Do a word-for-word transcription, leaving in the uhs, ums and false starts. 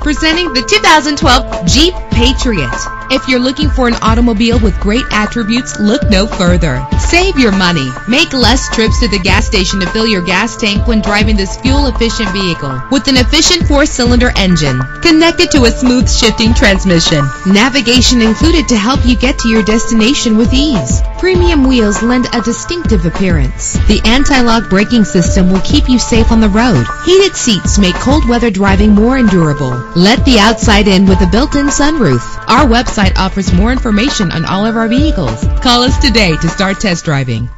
Presenting the two thousand twelve Jeep Patriot. If you're looking for an automobile with great attributes, look no further. Save your money. Make less trips to the gas station to fill your gas tank when driving this fuel-efficient vehicle. With an efficient four-cylinder engine connected to a smooth shifting transmission, navigation included to help you get to your destination with ease. Premium wheels lend a distinctive appearance. The anti-lock braking system will keep you safe on the road. Heated seats make cold weather driving more endurable. Let the outside in with a built-in sunroof. Our website offers more information on all of our vehicles. Call us today to start test driving.